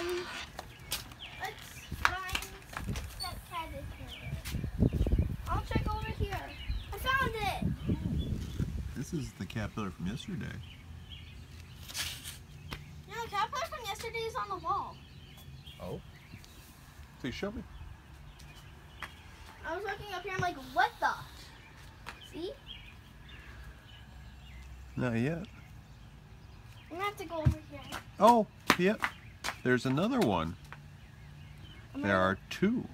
Let's find that caterpillar. I'll check over here. I found it! Oh, this is the caterpillar from yesterday. No, the caterpillar from yesterday is on the wall. Oh? Please show me. I was looking up here, I'm like, what the? See? Not yet. I'm gonna have to go over here. Oh, yep. There's another one. There are two.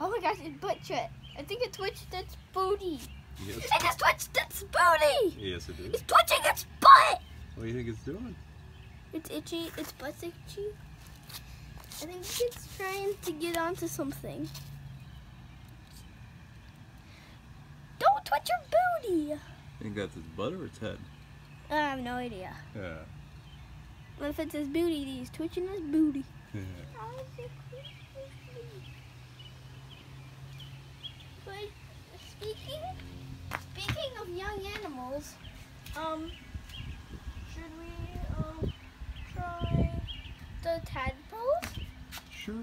Oh my gosh, it butchered it. I think it twitched its booty. Yes. It just twitched its booty! Yes, it did. It's twitching its butt! What do you think it's doing? It's itchy. Its butt's itchy. I think it's trying to get onto something. Don't twitch your booty! It got its butt or its head? I have no idea. Yeah. What if it's his booty? He's twitching his booty. Yeah. But speaking of young animals, should we try the tadpoles? Sure.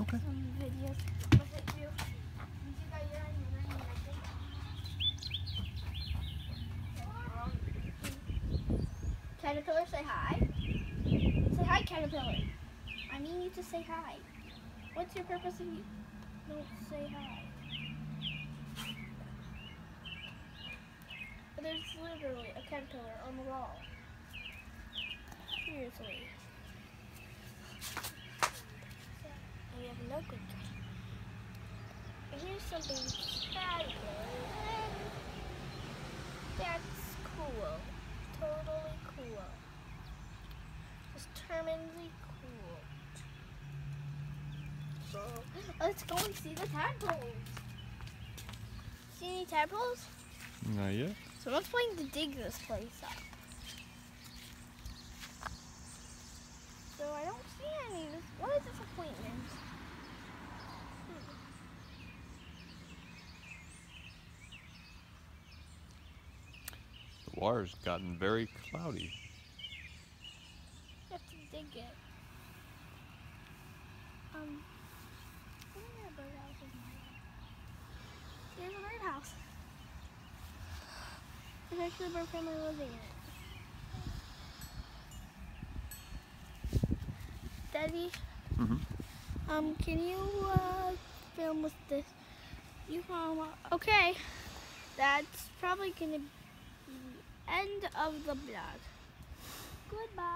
Okay. Videos. Caterpillar, say hi. Say hi, caterpillar. I mean you to say hi. What's your purpose if you don't say hi? There's literally a caterpillar on the wall. Seriously. We have no good time. Here's something fabulous. That's cool. Totally cool. Just terminally cool. So let's go and see the tadpoles. See any tadpoles? Not yet. Someone's playing to dig this place up. So I don't see any. What a disappointment. The water's gotten very cloudy. You have to dig it. There's a birdhouse in here. There's a birdhouse. There's actually a bird family living in it. Daddy, can you film with this? You okay. That's probably gonna be end of the blog. Goodbye.